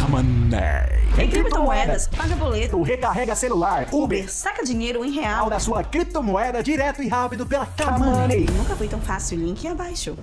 Kamoney. Tem criptomoedas, paga boleto, recarrega celular, Uber, saca dinheiro em real da sua criptomoeda direto e rápido pela Kamoney. Nunca foi tão fácil, link abaixo.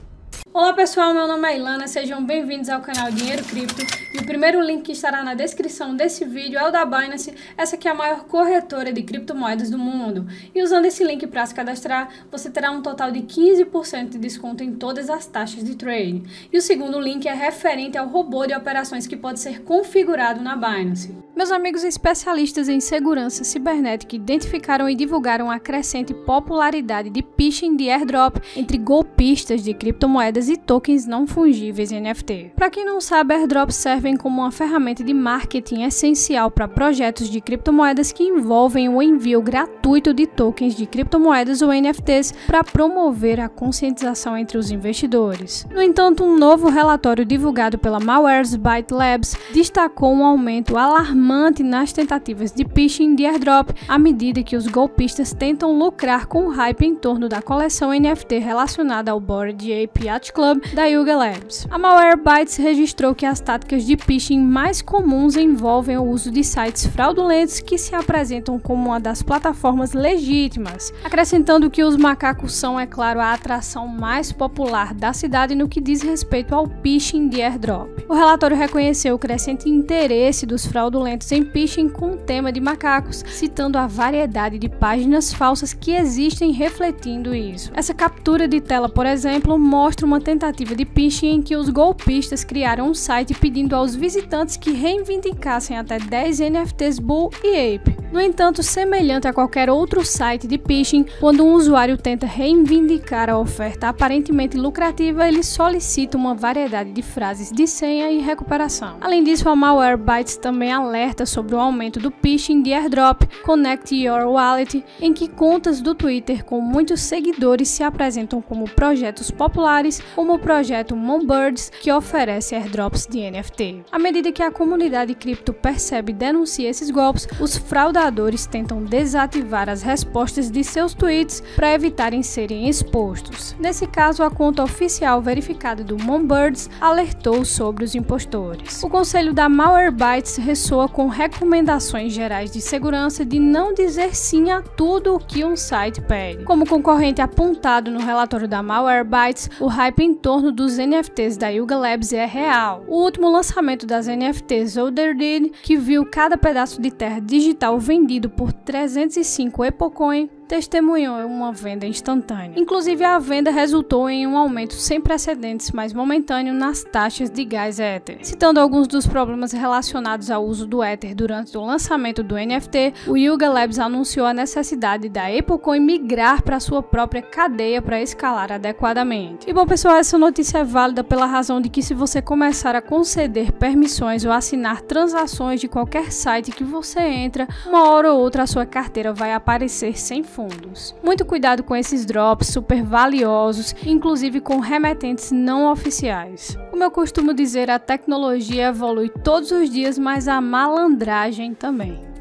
Olá pessoal, meu nome é Ilana, sejam bem-vindos ao canal Dinheiro Cripto e o primeiro link que estará na descrição desse vídeo é o da Binance, essa que é a maior corretora de criptomoedas do mundo. E usando esse link para se cadastrar, você terá um total de 15% de desconto em todas as taxas de trade. E o segundo link é referente ao robô de operações que pode ser configurado na Binance. Meus amigos especialistas em segurança cibernética identificaram e divulgaram a crescente popularidade de phishing de airdrop entre golpistas de criptomoedas e tokens não fungíveis NFT. Para quem não sabe, airdrops servem como uma ferramenta de marketing essencial para projetos de criptomoedas que envolvem o envio gratuito de tokens de criptomoedas ou NFTs para promover a conscientização entre os investidores. No entanto, um novo relatório divulgado pela Malwarebytes Labs destacou um aumento alarmante nas tentativas de phishing de airdrop à medida que os golpistas tentam lucrar com o hype em torno da coleção NFT relacionada ao Bored Ape Yacht Club da Yuga Labs. A Malwarebytes registrou que as táticas de phishing mais comuns envolvem o uso de sites fraudulentos que se apresentam como uma das plataformas legítimas, acrescentando que os macacos são, é claro, a atração mais popular da cidade no que diz respeito ao phishing de airdrop. O relatório reconheceu o crescente interesse dos fraudulentos em phishing com o tema de macacos, citando a variedade de páginas falsas que existem refletindo isso. Essa captura de tela, por exemplo, mostra uma tentativa de phishing em que os golpistas criaram um site pedindo aos visitantes que reivindicassem até 10 NFTs Bull e Ape. No entanto, semelhante a qualquer outro site de phishing, quando um usuário tenta reivindicar a oferta aparentemente lucrativa, ele solicita uma variedade de frases de senha e recuperação. Além disso, a Malwarebytes também alerta sobre o aumento do phishing de airdrop Connect Your Wallet, em que contas do Twitter com muitos seguidores se apresentam como projetos populares, como o projeto Moonbirds, que oferece airdrops de NFT. À medida que a comunidade cripto percebe e denuncia esses golpes, os fraudadores tentam desativar as respostas de seus tweets para evitarem serem expostos. Nesse caso, a conta oficial verificada do Moonbirds alertou sobre os impostores. O conselho da Malwarebytes ressoa com recomendações gerais de segurança de não dizer sim a tudo o que um site pede. Como concorrente apontado no relatório da Malwarebytes, o hype em torno dos NFTs da Yuga Labs é real. O último lançamento das NFTs Otherdeed, que viu cada pedaço de terra digital vendido por 305 Epocoin, testemunhou uma venda instantânea. Inclusive, a venda resultou em um aumento sem precedentes, mas momentâneo, nas taxas de gás Ether. Citando alguns dos problemas relacionados ao uso do Ether durante o lançamento do NFT, o Yuga Labs anunciou a necessidade da ApeCoin migrar para sua própria cadeia para escalar adequadamente. E bom pessoal, essa notícia é válida pela razão de que se você começar a conceder permissões ou assinar transações de qualquer site que você entra, uma hora ou outra a sua carteira vai aparecer sem fundos. Muito cuidado com esses drops super valiosos, inclusive com remetentes não oficiais. Como eu costumo dizer, a tecnologia evolui todos os dias, mas a malandragem também.